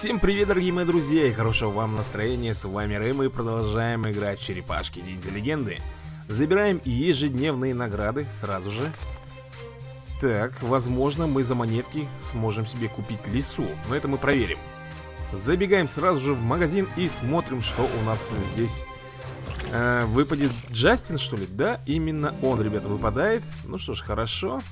Всем привет, дорогие мои друзья, и хорошего вам настроения, с вами Рэм, и продолжаем играть Черепашки Ниндзя Легенды. Забираем ежедневные награды сразу же. Так, возможно, мы за монетки сможем себе купить лису, но это мы проверим. Забегаем сразу же в магазин и смотрим, что у нас здесь. Выпадет Джастин, что ли? Да, именно он, ребята, выпадает. Ну что ж, хорошо.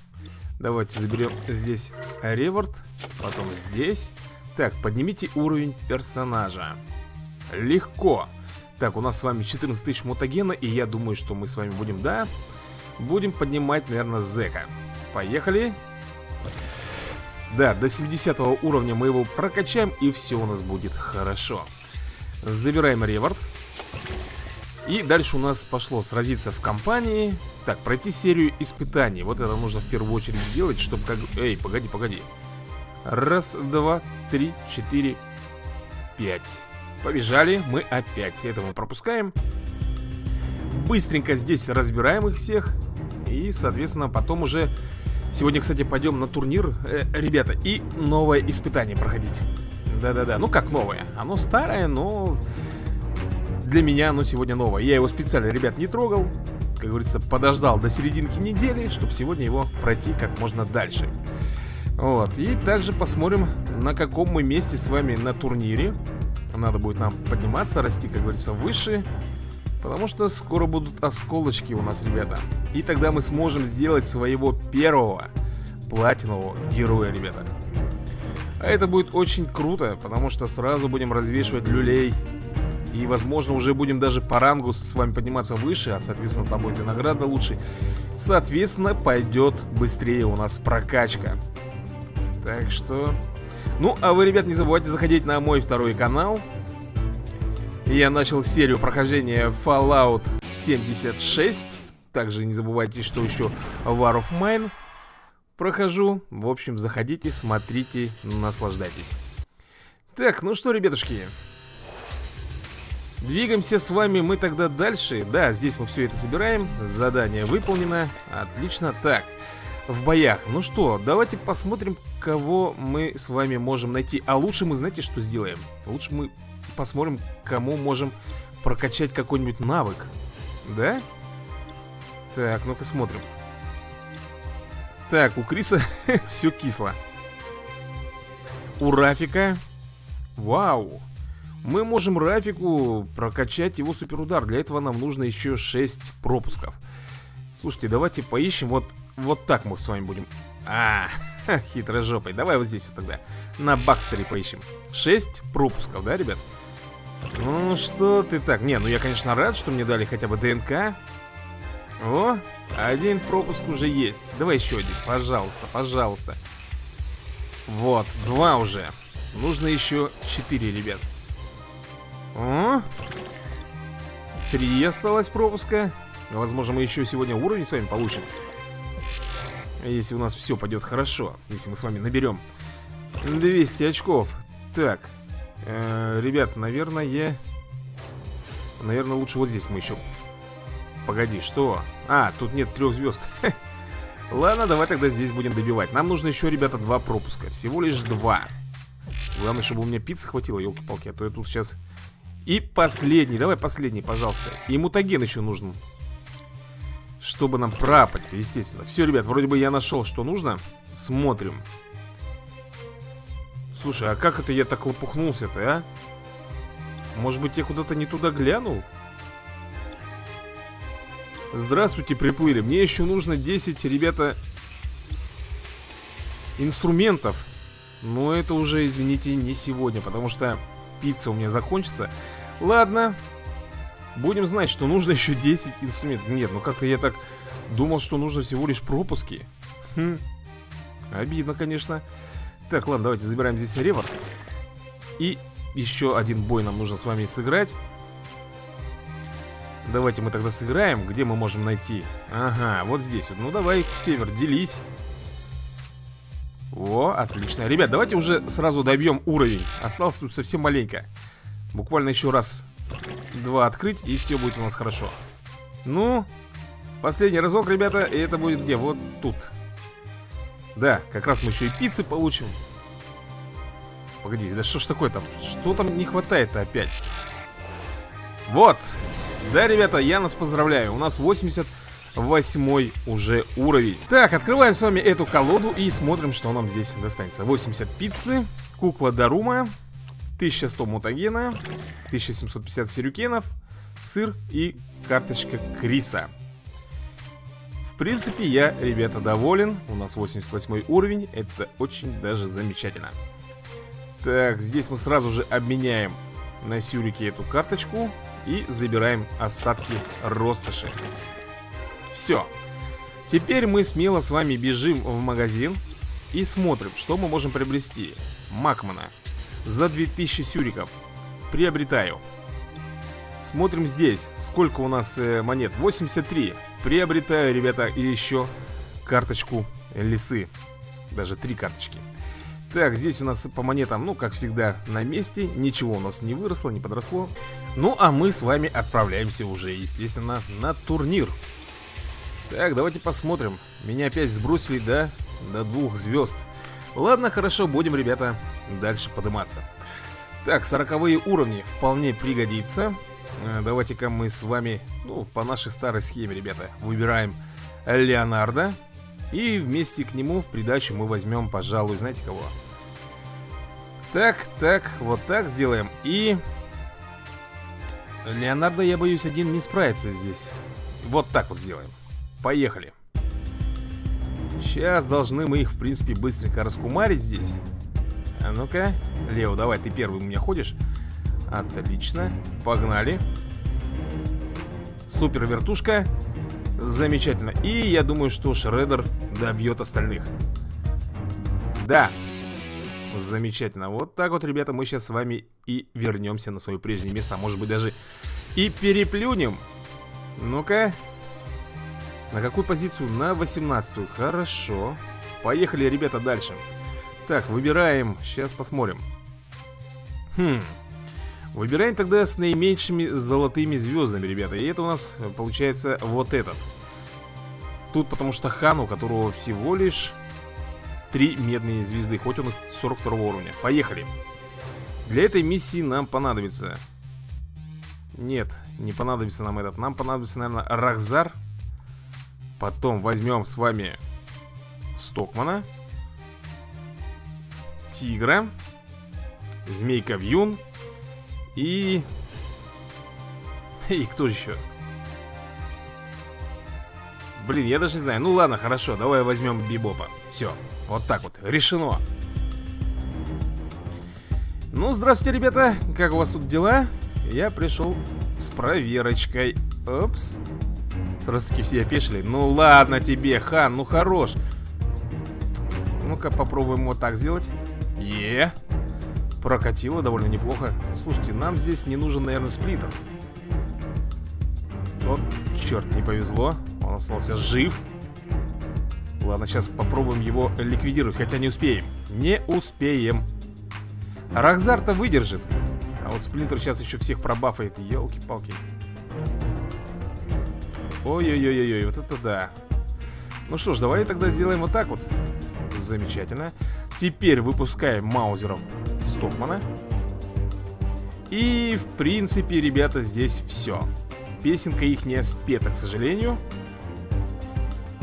Давайте заберем здесь реворд, потом здесь. Так, поднимите уровень персонажа. Легко. Так, у нас с вами 14 тысяч мутагена, и я думаю, что мы с вами будем, да? Будем поднимать, наверное, Зека. Поехали. Да, до 70 уровня мы его прокачаем, и все у нас будет хорошо. Забираем реворд. И дальше у нас пошло сразиться в компании. Так, пройти серию испытаний. Вот это нужно в первую очередь сделать, чтобы как... Эй, погоди. Раз, два, три, четыре, пять. Побежали, мы опять. Это мы пропускаем. Быстренько здесь разбираем их всех. И, соответственно, потом уже... Сегодня, кстати, пойдем на турнир, ребята, и новое испытание проходить. Да-да-да, ну как новое? Оно старое, но... Для меня оно сегодня новое. Я его специально, ребят, не трогал. Как говорится, подождал до серединки недели, чтобы сегодня его пройти как можно дальше. Вот. И также посмотрим, на каком мы месте с вами на турнире. Надо будет нам подниматься, расти, как говорится, выше. Потому что скоро будут осколочки у нас, ребята. И тогда мы сможем сделать своего первого платинового героя, ребята. А это будет очень круто, потому что сразу будем развешивать люлей. И, возможно, уже будем даже по рангу с вами подниматься выше, а, соответственно, там будет и награда лучше. Соответственно, пойдет быстрее у нас прокачка. Так что... Ну, а вы, ребят, не забывайте заходить на мой второй канал. Я начал серию прохождения Fallout 76. Также не забывайте, что еще War of Mine прохожу. В общем, заходите, смотрите, наслаждайтесь. Так, ну что, ребятушки... Двигаемся с вами мы тогда дальше. Да, здесь мы все это собираем. Задание выполнено. Отлично. Так, в боях. Ну что, давайте посмотрим, кого мы с вами можем найти. А лучше мы, знаете, что сделаем? Лучше мы посмотрим, кому можем прокачать какой-нибудь навык. Да? Так, ну-ка смотрим. Так, у Криса все кисло. У Рафика. Вау. Мы можем Рафику прокачать его суперудар. Для этого нам нужно еще 6 пропусков. Слушайте, давайте поищем. Вот так мы с вами будем. Хитрожопый. Давай вот здесь вот тогда. На Бакстере поищем. 6 пропусков, да, ребят? Ну что ты так? Не, ну я, конечно, рад, что мне дали хотя бы ДНК. О, один пропуск уже есть. Давай еще один. Пожалуйста, пожалуйста. Вот, 2 уже. Нужно еще 4, ребят. О, 3 осталось пропуска. Возможно, мы еще сегодня уровень с вами получим. Если у нас все пойдет хорошо. Если мы с вами наберем 200 очков. Так, ребят, наверное, лучше вот здесь мы еще... Погоди, что? А, тут нет 3 звезд. Ладно, давай тогда здесь будем добивать. Нам нужно еще, ребята, 2 пропуска. Всего лишь 2. Главное, чтобы у меня пиццы хватило, елки-палки. А то я тут сейчас... И последний, давай последний, пожалуйста. И мутаген еще нужен, чтобы нам прапать, естественно. Все, ребят, вроде бы я нашел, что нужно. Смотрим. Слушай, а как это я так лопухнулся-то, а? Может быть, я куда-то не туда глянул? Здравствуйте, приплыли. Мне еще нужно 10, ребята, инструментов. Но это уже, извините, не сегодня, потому что... Пицца у меня закончится. Ладно. Будем знать, что нужно еще 10 инструментов. Нет, ну как-то я так думал, что нужно всего лишь пропуски. Обидно, конечно. Так, ладно, давайте забираем здесь реворд. И еще один бой нам нужно с вами сыграть. Давайте мы тогда сыграем. Где мы можем найти? Ага, вот здесь вот. Ну давай, к север, делись. О, отлично. Ребят, давайте уже сразу добьем уровень. Осталось тут совсем маленько. Буквально еще раз 2 открыть, и все будет у нас хорошо. Ну, последний разок, ребята, и это будет где? Вот тут. Да, как раз мы еще и пиццы получим. Погодите, да что ж такое там? Что там не хватает-то опять? Вот. Да, ребята, я нас поздравляю. У нас 88 уже уровень. Так, открываем с вами эту колоду и смотрим, что нам здесь достанется. 80 пиццы, кукла Дарума, 1100 мутагена, 1750 сирюкенов, сыр и карточка Криса. В принципе, я, ребята, доволен. У нас 88 уровень. Это очень даже замечательно. Так, здесь мы сразу же обменяем на сюрике эту карточку и забираем остатки роскоши. Все. Теперь мы смело с вами бежим в магазин и смотрим, что мы можем приобрести. Макмана. За 2000 сюриков приобретаю. Смотрим здесь, сколько у нас монет. 83. Приобретаю, ребята, и еще карточку лисы. Даже 3 карточки. Так, здесь у нас по монетам, ну, как всегда, на месте. Ничего у нас не выросло, не подросло. Ну, а мы с вами отправляемся уже, естественно, на турнир. Так, давайте посмотрим. Меня опять сбросили до 2 звезд. Ладно, хорошо, будем, ребята, дальше подниматься. Так, 40-е уровни вполне пригодится. Давайте-ка мы с вами, ну, по нашей старой схеме, ребята, выбираем Леонардо. И вместе к нему в придачу мы возьмем, пожалуй, знаете кого? Так, вот так сделаем. И Леонардо, я боюсь, один не справится здесь. Вот так вот сделаем. Поехали. Сейчас должны мы их, в принципе, быстренько раскумарить здесь. А ну-ка, Лео, давай, ты первый у меня ходишь. Отлично, погнали. Супер вертушка. Замечательно. И я думаю, что Шреддер добьет остальных. Да. Замечательно. Вот так вот, ребята, мы сейчас с вами и вернемся на свое прежнее место. А может быть, даже и переплюнем. Ну-ка. На какую позицию? На 18-ю. Хорошо. Поехали, ребята, дальше. Так, выбираем. Сейчас посмотрим. Выбираем тогда с наименьшими золотыми звездами, ребята. И это у нас получается вот этот. Тут потому что хан, у которого всего лишь 3 медные звезды. Хоть он 42 уровня. Поехали. Для этой миссии нам понадобится... Нет, не понадобится нам этот. Нам понадобится, наверное, Рахзар. Потом возьмем с вами Стокмана, Тигра, Змейка Вьюн. И кто еще? Блин, я даже не знаю. Ну ладно, хорошо, давай возьмем Бибопа. Все, вот так вот, решено. Ну, здравствуйте, ребята. Как у вас тут дела? Я пришел с проверочкой. Опс. Сразу таки все опешили. Ну ладно тебе, хан, ну хорош. Ну-ка, попробуем вот так сделать. Е-е-е. Прокатило довольно неплохо. Слушайте, нам здесь не нужен, наверное, сплинтер. Вот, черт, не повезло. Он остался жив. Ладно, сейчас попробуем его ликвидировать. Хотя не успеем. Не успеем. Рахзар-то выдержит. А вот сплинтер сейчас еще всех пробафает. Елки-палки. Ой-ой-ой-ой, вот это да. Ну что ж, давай тогда сделаем вот так вот. Замечательно. Теперь выпускаем маузеров Стокмана. И, в принципе, ребята, здесь все. Песенка их не спета, к сожалению.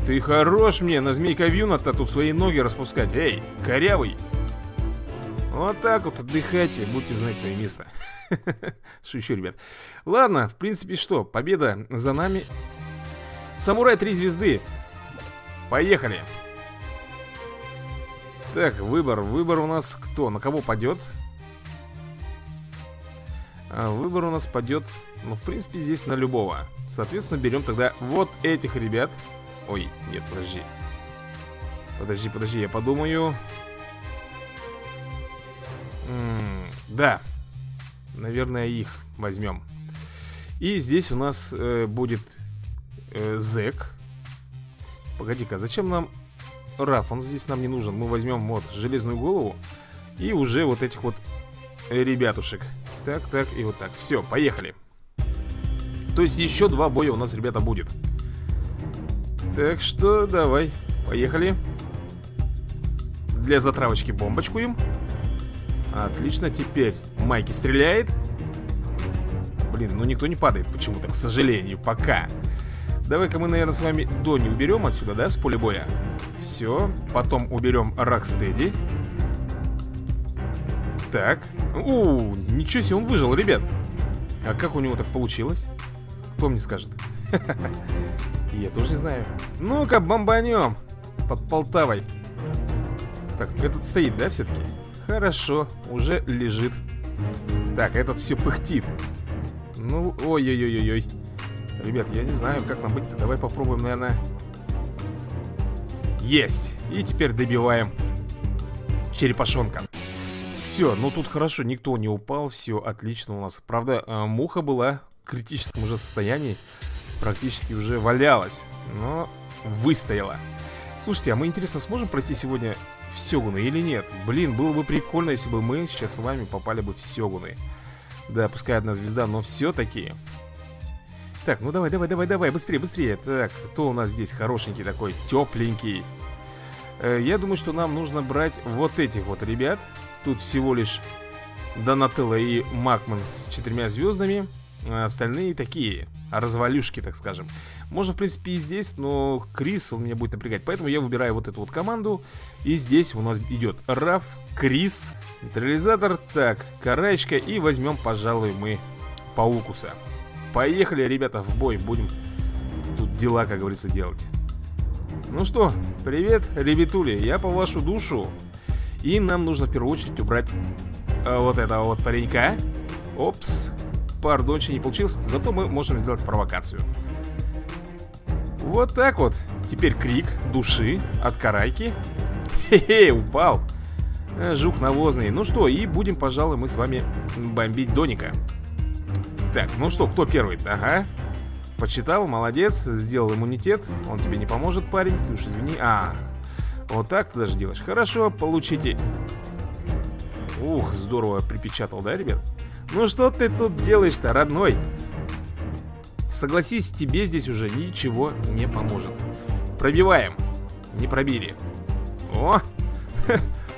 Ты хорош мне на Змейка Вьюна-то тут свои ноги распускать. Эй, корявый. Вот так вот отдыхайте, будете знать свое место. Шучу, ребят. Ладно, в принципе, что? Победа за нами. Самурай 3 звезды. Поехали. Так, выбор у нас кто? На кого падет? Выбор у нас падет, ну, в принципе, здесь на любого. Соответственно, берем тогда вот этих ребят. Ой, нет, подожди. Подожди, я подумаю. Да. Наверное, их возьмем. И здесь у нас будет Зек. Погоди-ка, зачем нам... Раф, он здесь нам не нужен. Мы возьмем вот железную голову и уже вот этих вот ребятушек. Так, и вот так. Все, поехали. То есть еще 2 боя у нас, ребята, будет. Так что давай, поехали. Для затравочки бомбочку им. Отлично, теперь Майки стреляет. Блин, ну никто не падает почему-то, к сожалению, пока. Давай-ка мы, наверное, с вами Донни уберем отсюда, да, с поля боя. Все, потом уберем Рокстеди. Так, ничего себе, он выжил, ребят. А как у него так получилось? Кто мне скажет? Я тоже не знаю. Ну-ка, бомбанем под Полтавой. Так, этот стоит, да, все-таки? Хорошо, уже лежит. Так, этот все пыхтит. Ну, ой-ой-ой-ой-ой. Ребят, я не знаю, как нам быть-то. Давай попробуем, наверное. Есть! И теперь добиваем черепашонка. Все, ну тут хорошо, никто не упал. Все отлично у нас. Правда, муха была в критическом уже состоянии. Практически уже валялась. Но выстояла. Слушайте, а мы, интересно, сможем пройти сегодня в Сёгуны или нет? Блин, было бы прикольно, если бы мы сейчас с вами попали бы в Сёгуны. Да, пускай одна звезда, но все-таки. Так, ну давай, быстрее, быстрее. Так, кто у нас здесь хорошенький такой, тепленький? Я думаю, что нам нужно брать вот этих вот ребят. Тут всего лишь Донателло и Макман с 4 звездами. А остальные такие, развалюшки, так скажем. Можно, в принципе, и здесь, но Крис, он меня будет напрягать. Поэтому я выбираю вот эту вот команду. И здесь у нас идет Раф, Крис, нейтрализатор. Так, караечка. И возьмем, пожалуй, мы Паукуса. Поехали, ребята, в бой. Будем тут дела, как говорится, делать. Ну что, привет, ребятули. Я по вашу душу. И нам нужно в первую очередь убрать вот этого вот паренька. Опс, пардончик, не получилось. Зато мы можем сделать провокацию. Вот так вот. Теперь крик души от карайки. Хе-хе, упал. Жук навозный. Ну что, и будем, пожалуй, мы с вами бомбить Доника. Так, ну что, кто первый? Ага. Почитал, молодец, сделал иммунитет. Он тебе не поможет, парень, ты уж извини. А, вот так ты даже делаешь. Хорошо, получите. Ух, здорово припечатал, да, ребят? Ну что ты тут делаешь-то, родной? Согласись, тебе здесь уже ничего не поможет. Пробиваем. Не пробили. О,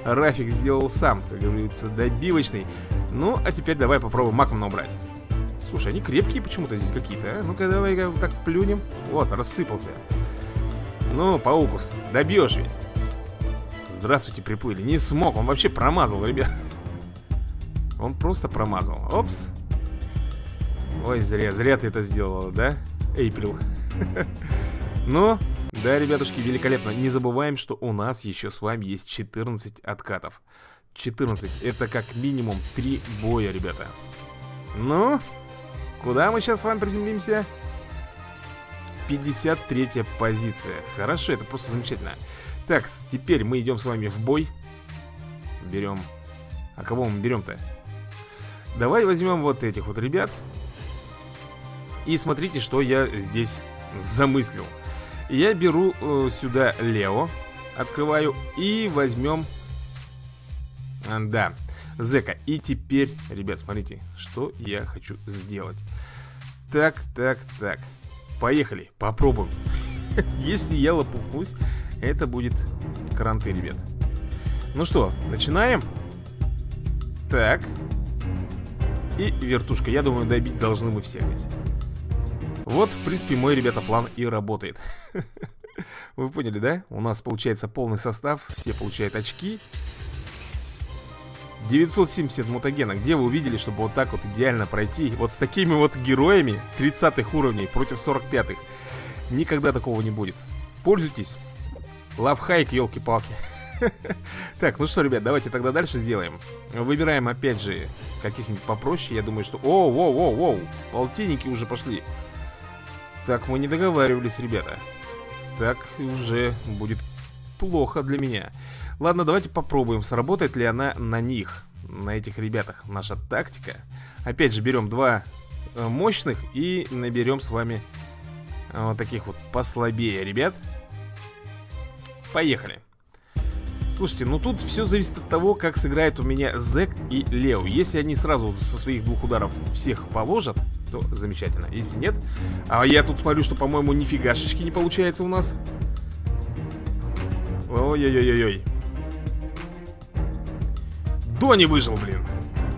Рафик сделал сам, как говорится, добивочный. Ну, а теперь давай попробуем Макмана убрать. Слушай, они крепкие почему-то здесь какие-то, а? Ну-ка, давай-ка так плюнем. Вот, рассыпался. Ну, Паукус, добьешь ведь. Здравствуйте, приплыли. Не смог, он вообще промазал, ребят. Он просто промазал. Опс. Ой, зря ты это сделала, да, Эйприл? Ну, да, ребятушки, великолепно. Не забываем, что у нас еще с вами есть 14 откатов. 14, это как минимум 3 боя, ребята. Ну... Куда мы сейчас с вами приземлимся? 53-я позиция. Хорошо, это просто замечательно. Так, теперь мы идем с вами в бой. Берем... А кого мы берем-то? Давай возьмем вот этих вот ребят. И смотрите, что я здесь замыслил. Я беру сюда Лео. Открываю. И возьмем... Да... Зека. И теперь, ребят, смотрите, что я хочу сделать. Так. Поехали, попробуем. Если я лопухнусь, это будет кранты, ребят. Ну что, начинаем. Так. И вертушка. Я думаю, добить должны мы всех здесь. Вот, в принципе, мой, ребята, план и работает. Вы поняли, да? У нас получается полный состав. Все получают очки. 970 мутагена. Где вы увидели, чтобы вот так вот идеально пройти? Вот с такими вот героями 30-х уровней против 45-х. Никогда такого не будет. Пользуйтесь. Лавхайк, елки-палки. Так, ну что, ребят, давайте тогда дальше сделаем. Выбираем опять же каких-нибудь попроще. Я думаю, что... О, полтинники уже пошли. Так, мы не договаривались, ребята. Так уже будет плохо для меня. Ладно, давайте попробуем, сработает ли она на них, на этих ребятах, наша тактика. Опять же, берем 2 мощных и наберем с вами вот таких вот послабее ребят. Поехали. Слушайте, ну тут все зависит от того, как сыграет у меня Зек и Лео. Если они сразу со своих 2 ударов всех положат, то замечательно. Если нет, а я тут смотрю, что, по-моему, нифигашечки не получается у нас. Ой-ой-ой-ой. Донни выжил, блин.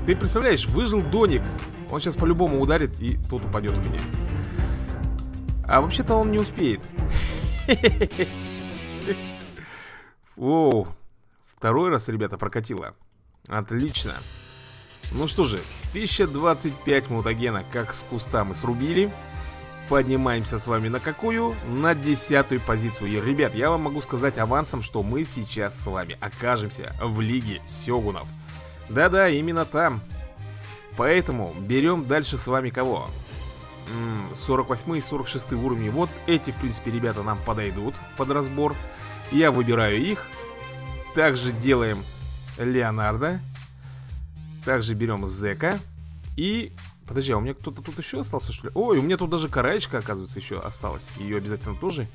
Ты представляешь, выжил Доник. Он сейчас по-любому ударит, и тот упадет у меня. А вообще-то он не успеет. Оу. Второй раз, ребята, прокатило. Отлично. Ну что же, 1025 мутагена, как с куста, мы срубили. Поднимаемся с вами на какую? На 10-ю позицию. И, ребят, я вам могу сказать авансом, что мы сейчас с вами окажемся в Лиге Сёгунов. Да-да, именно там. Поэтому берем дальше с вами кого? 48 и 46 уровни. Вот эти, в принципе, ребята, нам подойдут под разбор. Я выбираю их. Также делаем Леонардо. Также берем Зека. И... Подожди, а у меня кто-то тут еще остался, что ли? Ой, у меня тут даже караечка, оказывается, еще осталась. Ее обязательно тоже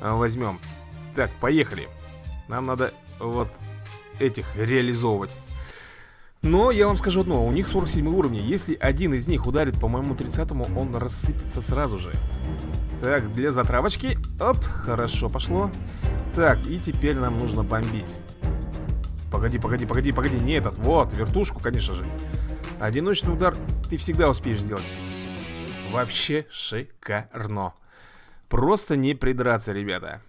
возьмем. Так, поехали. Нам надо вот этих реализовывать. Но я вам скажу одно, у них 47 уровни. Если один из них ударит по моему 30-му, он рассыпется сразу же. Так, для затравочки. Оп, хорошо, пошло. Так, и теперь нам нужно бомбить. Погоди, погоди, погоди, погоди. Не этот, вот, вертушку, конечно же. Одиночный удар ты всегда успеешь сделать. Вообще шикарно. Просто не придраться, ребята.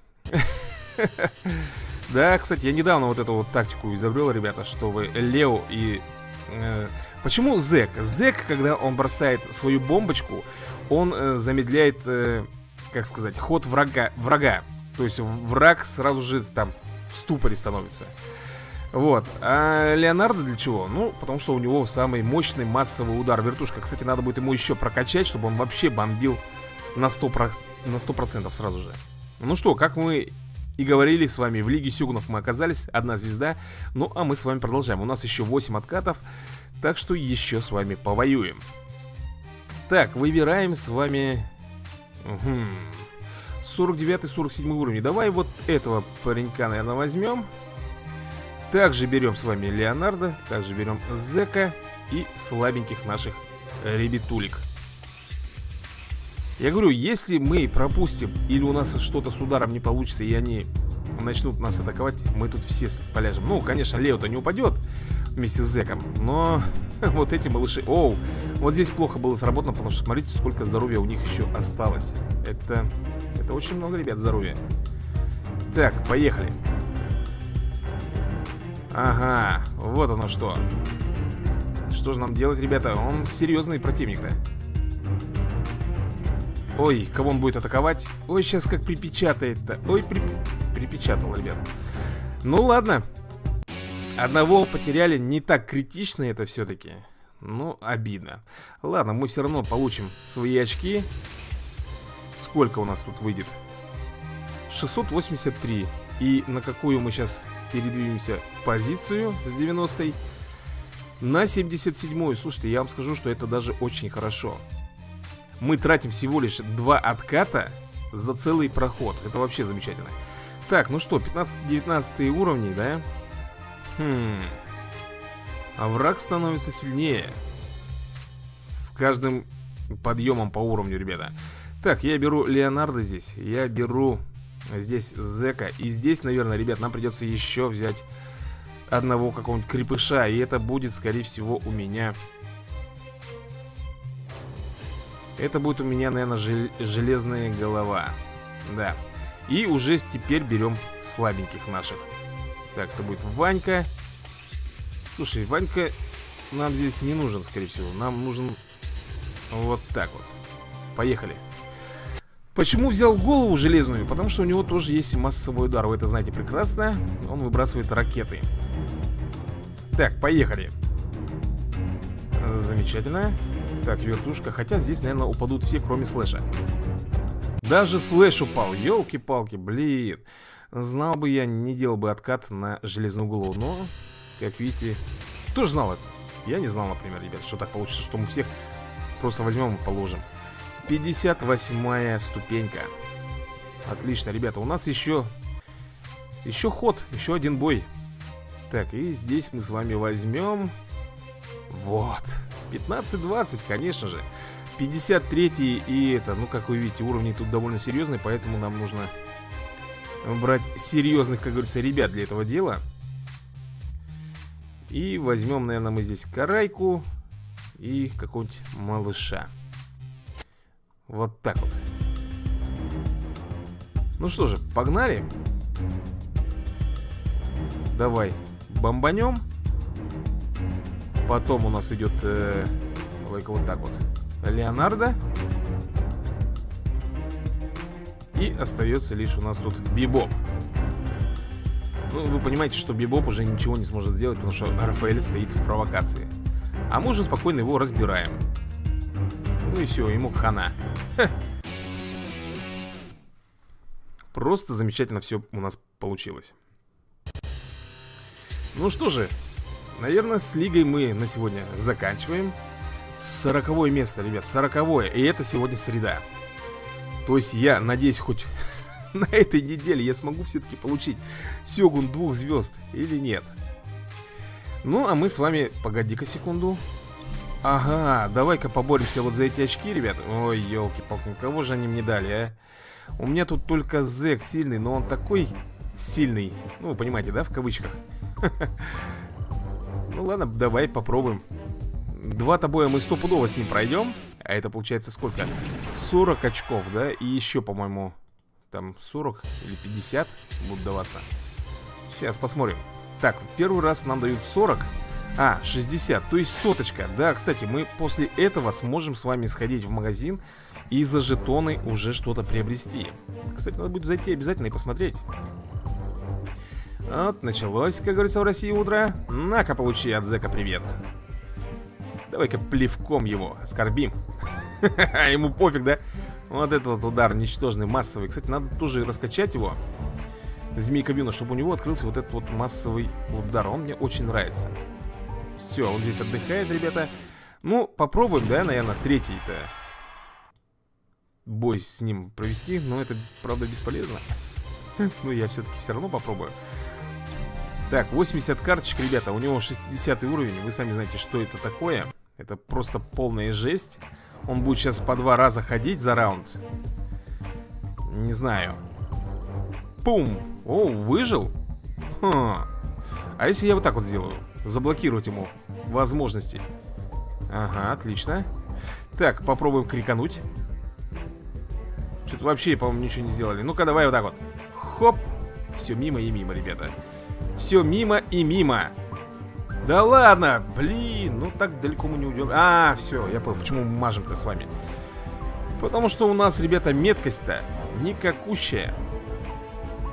Да, кстати, я недавно вот эту вот тактику изобрел, ребята, что вы Лео и... Почему Зек? Зек, когда он бросает свою бомбочку, он замедляет, как сказать, ход врага. То есть враг сразу же там в ступоре становится. Вот, а Леонардо для чего? Ну, потому что у него самый мощный массовый удар. Вертушка, кстати, надо будет ему еще прокачать, чтобы он вообще бомбил на 100% сразу же. Ну что, как мы и говорили с вами, в Лиге Сёгунов мы оказались. Одна звезда, ну а мы с вами продолжаем. У нас еще 8 откатов, так что еще с вами повоюем. Так, выбираем с вами 49-47 уровень. Давай вот этого паренька, наверное, возьмем. Также берем с вами Леонардо, также берем Зека и слабеньких наших ребятулик. Я говорю, если мы пропустим или у нас что-то с ударом не получится и они начнут нас атаковать, мы тут все поляжем. Ну, конечно, Лео-то не упадет вместе с Зеком, но вот эти малыши... Оу, вот здесь плохо было сработано, потому что смотрите, сколько здоровья у них еще осталось. Это очень много, ребят, здоровья. Так, поехали. Ага, вот оно что. Что же нам делать, ребята? Он серьезный противник-то. Ой, кого он будет атаковать? Ой, сейчас как припечатает-то. Ой, припечатал, ребята. Ну ладно. Одного потеряли, не так критично это все-таки. Ну, обидно. Ладно, мы все равно получим свои очки. Сколько у нас тут выйдет? 683. И на какую мы сейчас... Передвинемся в позицию с 90-й на 77-ю. Слушайте, я вам скажу, что это даже очень хорошо. Мы тратим всего лишь 2 отката за целый проход. Это вообще замечательно. Так, ну что, 15-19 уровни, да? А враг становится сильнее с каждым подъемом по уровню, ребята. Так, я беру Леонардо здесь. Я беру... Здесь Зека. И здесь, наверное, ребят, нам придется еще взять одного какого-нибудь крепыша. И это будет, скорее всего, у меня... Это будет у меня, наверное, железная голова. Да. И уже теперь берем слабеньких наших. Так, это будет Ванька. Слушай, Ванька нам здесь не нужен, скорее всего. Нам нужен вот так вот. Поехали. Почему взял голову железную? Потому что у него тоже есть массовый удар. Вы это знаете прекрасно. Он выбрасывает ракеты. Так, поехали. Замечательно. Так, вертушка. Хотя здесь, наверное, упадут все, кроме слэша. Даже слэш упал. Ёлки-палки, блин. Знал бы я, не делал бы откат на железную голову. Но, как видите... Кто же знал это? Я не знал, например, ребят, что так получится. Что мы всех просто возьмем и положим. 58-я ступенька. Отлично, ребята, у нас еще ход, еще один бой. Так, и здесь мы с вами возьмем. Вот 15-20, конечно же. 53-й и это, ну как вы видите, уровни тут довольно серьезные. Поэтому нам нужно брать серьезных, как говорится, ребят для этого дела. И возьмем, наверное, мы здесь карайку и какого-нибудь малыша. Вот так вот. Ну что же, погнали. Давай бомбанем. Потом у нас идет давай-ка вот так вот Леонардо. И остается лишь у нас тут Бибоп. Ну, вы понимаете, что Бибоп уже ничего не сможет сделать, потому что Рафаэль стоит в провокации. А мы уже спокойно его разбираем. Ну и все, ему хана. Ха. Просто замечательно все у нас получилось. Ну что же, наверное, с лигой мы на сегодня заканчиваем. 40-е место, ребят, 40-е. И это сегодня среда. То есть я надеюсь, хоть на этой неделе я смогу все-таки получить Сёгун 2 звезд или нет. Ну, а мы с вами... Погоди-ка секунду. Ага, давай-ка поборемся вот за эти очки, ребят. Ой, елки-палки, кого же они мне дали, а? У меня тут только Зек сильный, но он такой сильный. Ну, вы понимаете, да, в кавычках. Ну, ладно, давай попробуем. 2 тобоя мы стопудово с ним пройдем. А это получается сколько? 40 очков, да? И еще, по-моему, там 40 или 50 будут даваться. Сейчас посмотрим. Так, первый раз нам дают 40. А, 60, то есть соточка. Да, кстати, мы после этого сможем с вами сходить в магазин и за жетоны уже что-то приобрести. Кстати, надо будет зайти обязательно и посмотреть. Вот, началось, как говорится, в России утро. На-ка, получи от Зека привет. Давай-ка плевком его оскорбим. Ему пофиг, да? Вот этот вот удар ничтожный, массовый. Кстати, надо тоже раскачать его, Змейка Вьюна, чтобы у него открылся вот этот вот массовый удар. Он мне очень нравится. Все, он здесь отдыхает, ребята. Ну, попробуем, да, наверное, третий-то бой с ним провести. Но это, правда, бесполезно. Ну, я все-таки все равно попробую. Так, 80 карточек, ребята. У него 60 уровень. Вы сами знаете, что это такое. Это просто полная жесть. Он будет сейчас по 2 раза ходить за раунд. Не знаю. Пум! О, выжил? Ха. А если я вот так вот сделаю? Заблокировать ему возможности. Ага, отлично. Так, попробуем крикануть. Что-то вообще, по-моему, ничего не сделали. Ну-ка, давай вот так вот. Хоп! Все мимо и мимо, ребята. Все мимо и мимо. Да ладно, блин, ну так далеко мы не уйдем. А, все, я понял, почему мы мажем-то с вами. Потому что у нас, ребята, меткость-то никакущая.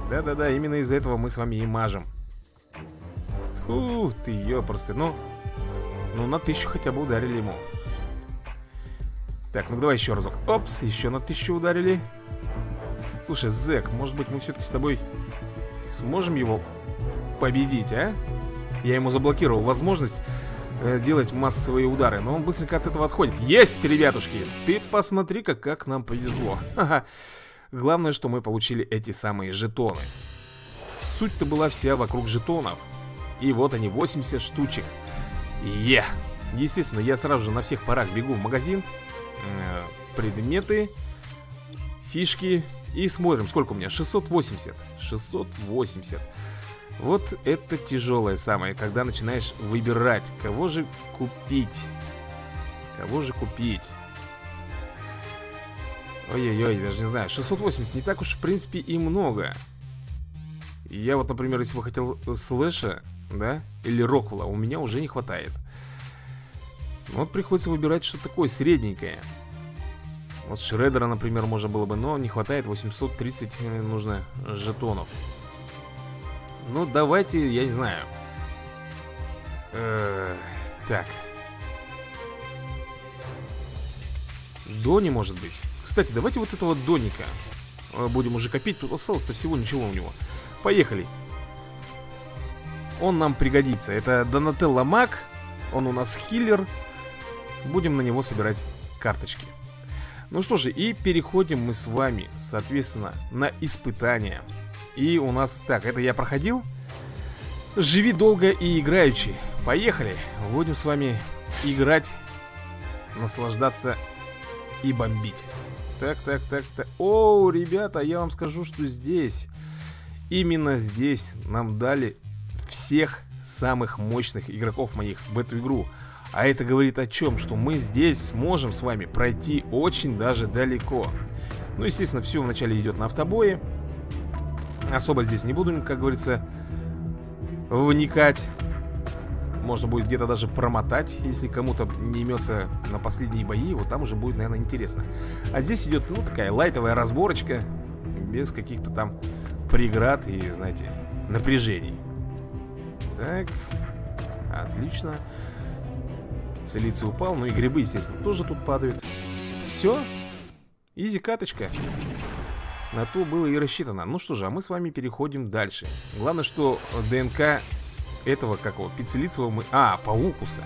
Да-да-да, именно из-за этого мы с вами и мажем. Ух ты, ёпросты, ну на 1000 хотя бы ударили ему. Так, ну давай еще разок. Опс, еще на 1000 ударили. Слушай, Зек, может быть мы все-таки с тобой сможем его победить, а? Я ему заблокировал возможность делать массовые удары, но он быстренько от этого отходит. Есть, ребятушки! Ты посмотри-ка, как нам повезло. Ха-ха. Главное, что мы получили эти самые жетоны. Суть-то была вся вокруг жетонов. И вот они, 80 штучек. Е! Естественно, я сразу же на всех парах бегу в магазин. Предметы, фишки. И смотрим, сколько у меня. 680. 680. Вот это тяжелое самое, когда начинаешь выбирать, кого же купить. Кого же купить? Ой-ой-ой, даже не знаю. 680 не так уж, в принципе, и много. Я вот, например, если бы хотел слэша, да, или роквелла, у меня уже не хватает. Вот приходится выбирать что-то такое средненькое. Вот Шреддера, например, можно было бы, но не хватает, 830 нужно жетонов. Ну, давайте, я не знаю. Так. Дони, может быть. Кстати, давайте вот этого Доника будем уже копить. Тут осталось-то всего ничего у него. Поехали. Он нам пригодится. Это Донателло маг. Он у нас хиллер. Будем на него собирать карточки. Ну что же, и переходим мы с вами, соответственно, на испытания. И у нас... Так, это я проходил. Живи долго и играючи. Поехали. Будем с вами играть, наслаждаться и бомбить. Так, так, так, так. О, ребята, я вам скажу, что здесь, именно здесь нам дали всех самых мощных игроков моих в эту игру. А это говорит о чем? Что мы здесь сможем с вами пройти очень даже далеко. Ну, естественно, все вначале идет на автобое. Особо здесь не буду, как говорится, вникать. Можно будет где-то даже промотать, если кому-то не имется на последние бои. Вот там уже будет, наверное, интересно. А здесь идет, ну, такая лайтовая разборочка. Без каких-то там преград и, знаете, напряжений. Так, отлично. Целицы упал, ну и грибы, естественно, тоже тут падают. Все, изи каточка. На то было и рассчитано. Ну что же, а мы с вами переходим дальше. Главное, что ДНК этого какого? Пиццелицевого мы... А, Паукуса.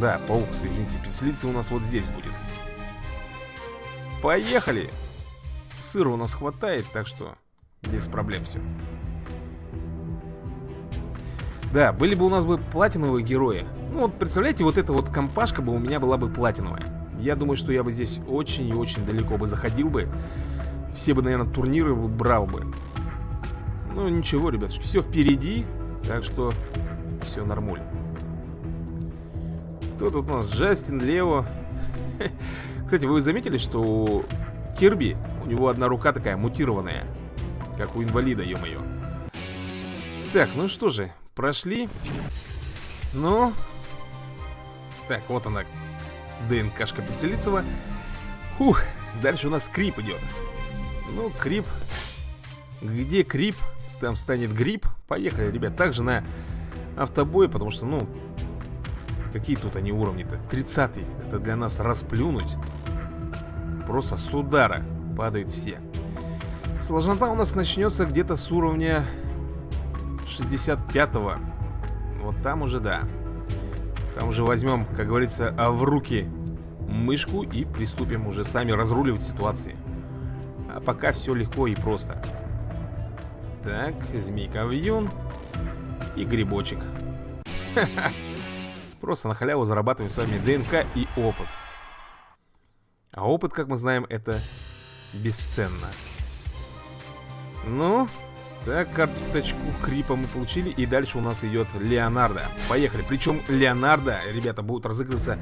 Да, Паукуса, извините. Пиццелицева у нас вот здесь будет. Поехали! Сыра у нас хватает, так что без проблем все. Да, были бы у нас бы платиновые герои. Ну вот, представляете, вот эта вот компашка бы у меня была бы платиновая. Я думаю, что я бы здесь очень и очень далеко бы заходил бы. Все бы, наверное, турниры брал бы. Ну ничего, ребятушки, все впереди. Так что все нормально. Кто тут у нас? Джастин, Лео. Кстати, вы заметили, что у Кирби, у него одна рука такая мутированная, как у инвалида, ё-моё. Так, ну что же, прошли. Ну. Так, вот она, ДНКшка Пиццелицева. Фух, дальше у нас Крип идет. Ну, Крип. Где Крип? Там станет гриб. Поехали, ребят, также на автобой, потому что, ну, какие тут они уровни-то? 30-й. Это для нас расплюнуть. Просто с удара падают все. Сложнота у нас начнется где-то с уровня 65-го. Вот там уже, да. Там уже возьмем, как говорится, в руки мышку и приступим уже сами разруливать ситуации. А пока все легко и просто. Так, змейка Вьюн и грибочек. Ха-ха. Просто на халяву зарабатываем с вами ДНК и опыт. А опыт, как мы знаем, это бесценно. Ну, так, карточку Крипа мы получили. И дальше у нас идет Леонардо. Поехали. Причем Леонардо, ребята, будут разыгрываться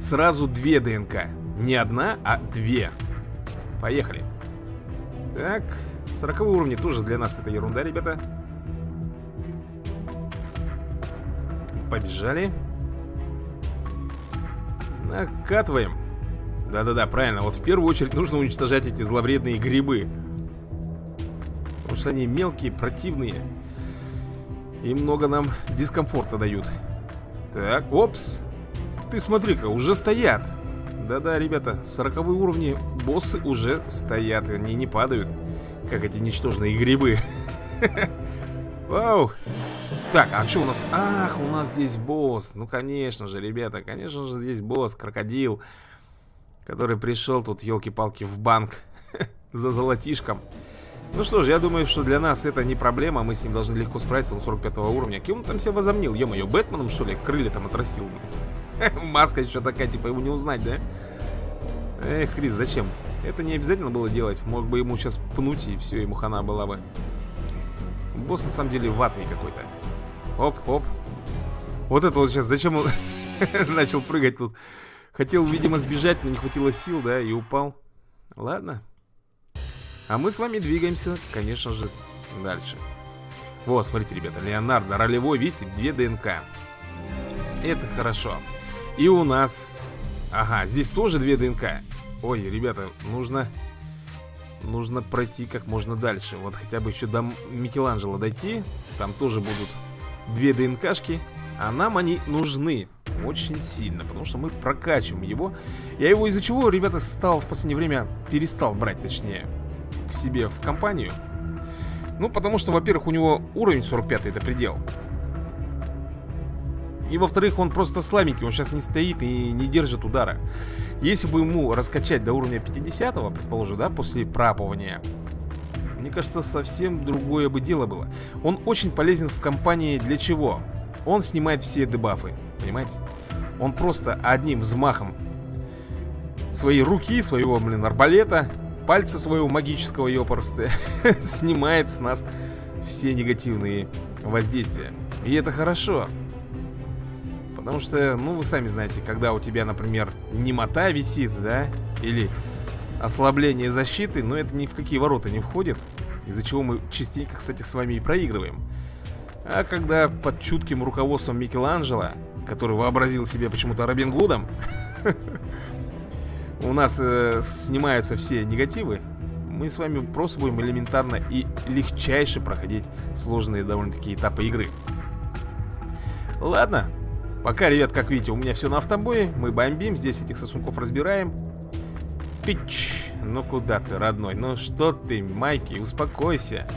сразу две ДНК. Не одна, а две. Поехали. Так... 40 уровня тоже для нас это ерунда, ребята. Побежали. Накатываем. Да-да-да, правильно. Вот в первую очередь нужно уничтожать эти зловредные грибы. Потому что они мелкие, противные. И много нам дискомфорта дают. Так, опс. Ты смотри-ка, уже стоят. Да-да, ребята, 40 уровни боссы уже стоят. Они не падают. Как эти ничтожные грибы. Вау. Так, а что у нас? Ах, у нас здесь босс. Ну, конечно же, ребята, конечно же, здесь босс, крокодил, который пришел тут, елки-палки, в банк за золотишком. Ну что ж, я думаю, что для нас это не проблема. Мы с ним должны легко справиться. Он 45 уровня. Кем он там себя возомнил? Ё-моё, Бэтменом, что ли? Крылья там отрастил. Маска еще такая, типа, его не узнать, да? Эх, Крис, зачем? Это не обязательно было делать. Мог бы ему сейчас пнуть, и все, ему хана была бы. Босс, на самом деле, ватный какой-то. Оп-оп. Вот это вот сейчас, зачем он начал прыгать тут? Хотел, видимо, сбежать, но не хватило сил, да, и упал. Ладно. А мы с вами двигаемся, конечно же, дальше. Вот, смотрите, ребята, Леонардо ролевой, видите, 2 ДНК. Это хорошо. И у нас... Ага, здесь тоже 2 ДНК. Ой, ребята, нужно пройти как можно дальше. Вот хотя бы еще до Микеланджело дойти. Там тоже будут 2 ДНКшки. А нам они нужны очень сильно, потому что мы прокачиваем его. Я его из-за чего, ребята, стал в последнее время... Перестал брать, точнее, к себе в компанию. Ну, потому что, во-первых, у него уровень 45-й, это предел. И, во-вторых, он просто слабенький, он сейчас не стоит и не держит удара. Если бы ему раскачать до уровня 50-го, предположим, да, после прапывания, мне кажется, совсем другое бы дело было. Он очень полезен в компании для чего? Он снимает все дебафы, понимаете? Он просто одним взмахом своей руки, своего, блин, арбалета, пальца своего магического, ёпарсты, снимает с нас все негативные воздействия. И это хорошо. Потому что, ну, вы сами знаете, когда у тебя, например, немота висит, да, или ослабление защиты, но это ни в какие ворота не входит, из-за чего мы частенько, кстати, с вами и проигрываем. А когда под чутким руководством Микеланджело, который вообразил себя почему-то Робин Гудом, у нас снимаются все негативы, мы с вами просто будем элементарно и легчайше проходить сложные довольно-таки этапы игры. Ладно, пока, ребят, как видите, у меня все на автобое, мы бомбим, здесь этих сосунков разбираем. Тыч, ну куда ты, родной? Ну что ты, Майки, успокойся.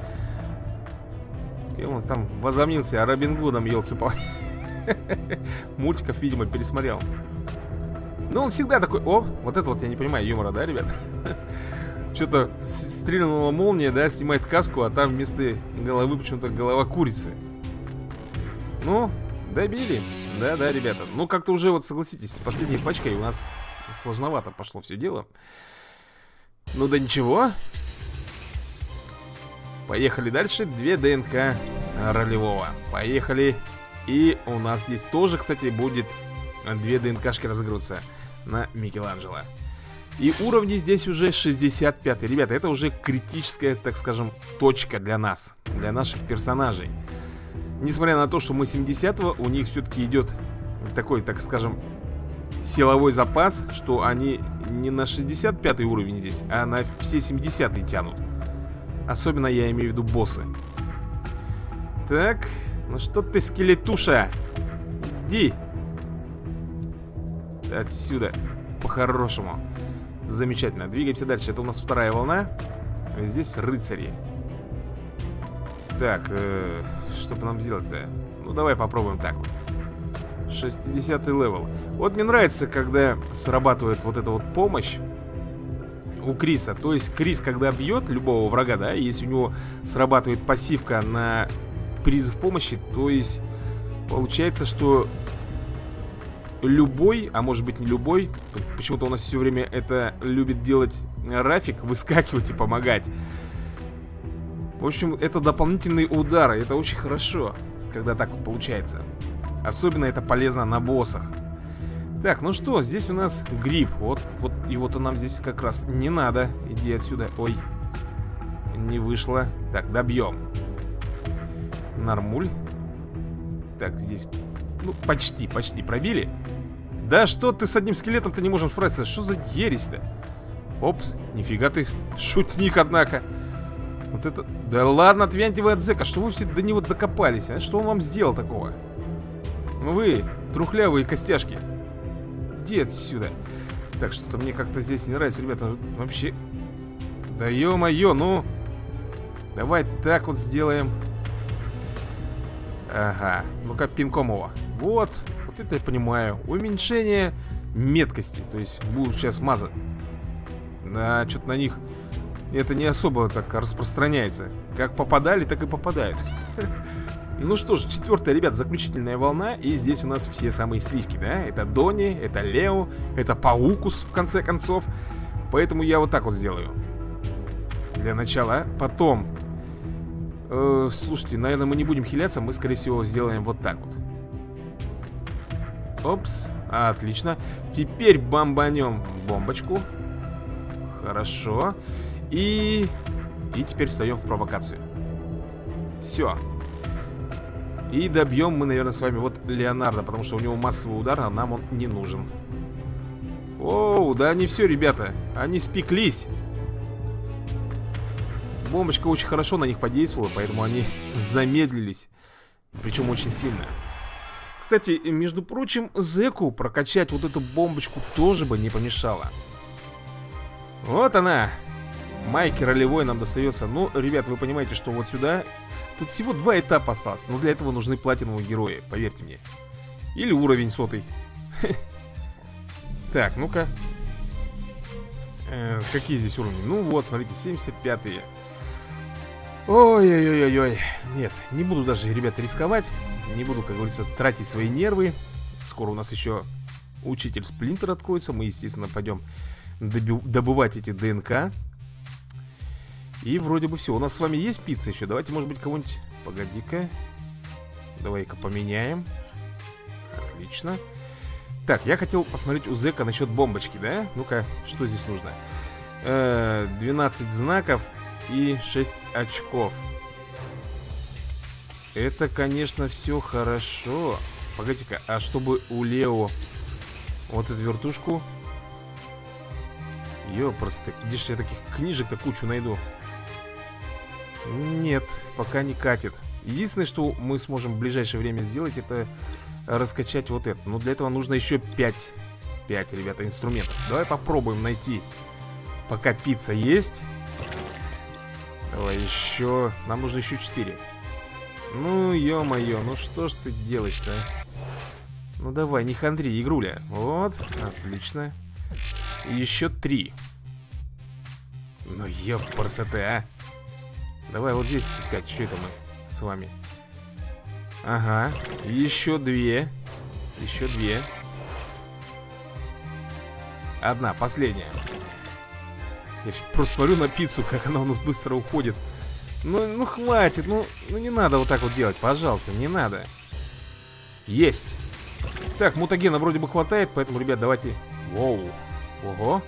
Он там возомнился Робин Гудом, елки-палки. Мультиков, видимо, пересмотрел. Ну он всегда такой... О, вот это вот я не понимаю юмора, да, ребят? Что-то стрельнула молния, да, снимает каску, а там вместо головы почему-то голова курицы. Ну, добили. Да-да, ребята. Ну как-то уже, вот согласитесь, с последней пачкой у нас сложновато пошло все дело. Ну да ничего. Поехали дальше. 2 ДНК ролевого. Поехали. И у нас здесь тоже, кстати, будет 2 ДНКшки разыгрываться на Микеланджело. И уровни здесь уже 65. Ребята, это уже критическая, так скажем, точка для нас, для наших персонажей. Несмотря на то, что мы 70-го, у них все-таки идет такой, так скажем, силовой запас, что они не на 65 уровень здесь, а на все 70-е тянут. Особенно я имею в виду боссы. Так, ну что ты, скелетуша? Иди отсюда, по-хорошему. Замечательно, двигаемся дальше. Это у нас вторая волна. Здесь рыцари. Так, что бы нам сделать-то? Ну давай попробуем так вот. 60-й левел. Вот мне нравится, когда срабатывает вот эта вот помощь у Криса. То есть Крис, когда бьет любого врага, да, если у него срабатывает пассивка на призыв помощи, то есть получается, что любой, а может быть не любой, почему-то у нас все время это любит делать Рафик, выскакивать и помогать. В общем, это дополнительные удары. Это очень хорошо, когда так вот получается. Особенно это полезно на боссах. Так, ну что, здесь у нас гриб. Вот его-то нам здесь как раз не надо. Иди отсюда. Ой, не вышло. Так, добьем. Нормуль. Так, здесь... Ну, почти, почти пробили. Да что ты с одним скелетом-то не можем справиться? Что за ересь-то? Опс, нифига ты шутник, однако. Вот это... Да ладно, отвяньте вы от Зека. Что вы все до него докопались, а? Что он вам сделал такого? Вы, трухлявые костяшки. Иди отсюда. Так, что-то мне как-то здесь не нравится, ребята. Вообще... Да ё-моё, ну... Давай так вот сделаем. Ага, ну-ка пинком его. Вот это я понимаю. Уменьшение меткости. То есть будут сейчас мазать. Да, что-то на них это не особо так распространяется. Как попадали, так и попадают. Ну что ж, 4-я, ребят, заключительная волна. И здесь у нас все самые сливки, да? Это Дони, это Лео, это Паукус, в конце концов. Поэтому я вот так вот сделаю для начала. Потом... слушайте, наверное, мы не будем хиляться. Мы, скорее всего, сделаем вот так вот. Опс, отлично. Теперь бомбанем бомбочку. Хорошо. И теперь встаем в провокацию. Все. И добьем мы, наверное, с вами вот Леонардо, потому что у него массовый удар, а нам он не нужен. Оу, да они все, ребята. Они спеклись. Бомбочка очень хорошо на них подействовала, поэтому они замедлились. Причем очень сильно. Кстати, между прочим, Зеку прокачать вот эту бомбочку тоже бы не помешало. Вот она. Майки ролевой нам достается. Ну, ребят, вы понимаете, что вот сюда... Тут всего 2 этапа осталось. Но для этого нужны платиновые герои, поверьте мне. Или уровень 100. Так, ну-ка. Какие здесь уровни? Ну вот, смотрите, 75-е. Ой-ой-ой-ой-ой. Нет, не буду даже, ребят, рисковать. Не буду, как говорится, тратить свои нервы. Скоро у нас еще учитель Сплинтер откроется. Мы, естественно, пойдем добывать эти ДНК. И вроде бы все. У нас с вами есть пицца еще? Давайте, может быть, кого-нибудь... Погоди-ка. Давай-ка поменяем. Отлично. Так, я хотел посмотреть у Зека насчет бомбочки, да? Ну-ка, что здесь нужно? 12 знаков и 6 очков. Это, конечно, все хорошо. Погодите-ка, а чтобы у Лео вот эту вертушку... Ёпросты, где же я таких книжек-то кучу найду? Нет, пока не катит. Единственное, что мы сможем в ближайшее время сделать, это раскачать вот это. Но для этого нужно еще 5, ребята, инструментов. Давай попробуем найти. Пока пицца есть. Давай еще. Нам нужно еще 4. Ну, ё-моё, ну что ж ты делаешь-то? Ну давай, не хандри, игруля. Вот, отлично. Еще 3. Ну, ёпарсоте, а. Давай вот здесь искать. Что это мы с вами? Ага, еще 2. Еще 2. Одна, последняя. Я просто смотрю на пиццу, как она у нас быстро уходит. Ну хватит, ну не надо вот так вот делать, пожалуйста, не надо. Есть. Так, мутагена вроде бы хватает, поэтому, ребят, давайте... Воу. Ого.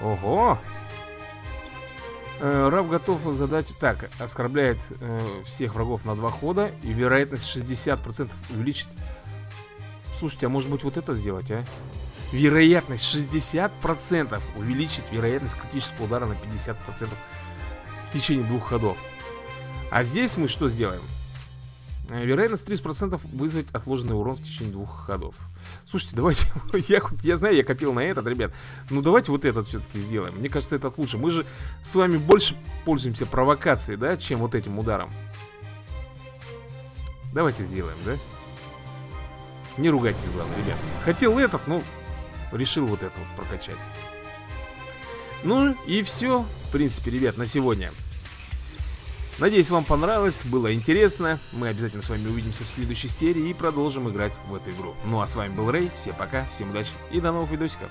Ого. Раб готов задать... Так, оскорбляет всех врагов на 2 хода. И вероятность 60% увеличит. Слушайте, а может быть вот это сделать, а? Вероятность 60% увеличит вероятность критического удара на 50% в течение 2 ходов. А здесь мы что сделаем? Вероятность 30% вызвать отложенный урон в течение 2 ходов. Слушайте, давайте, я знаю, я копил на этот, ребят. Ну давайте вот этот все-таки сделаем. Мне кажется, этот лучше. Мы же с вами больше пользуемся провокацией, да, чем вот этим ударом. Давайте сделаем, да? Не ругайтесь, главное, ребят. Хотел этот, но решил вот это вот прокачать. Ну и все, в принципе, ребят, на сегодня. Надеюсь, вам понравилось, было интересно. Мы обязательно с вами увидимся в следующей серии и продолжим играть в эту игру. Ну а с вами был Рэй, всем пока, всем удачи и до новых видосиков.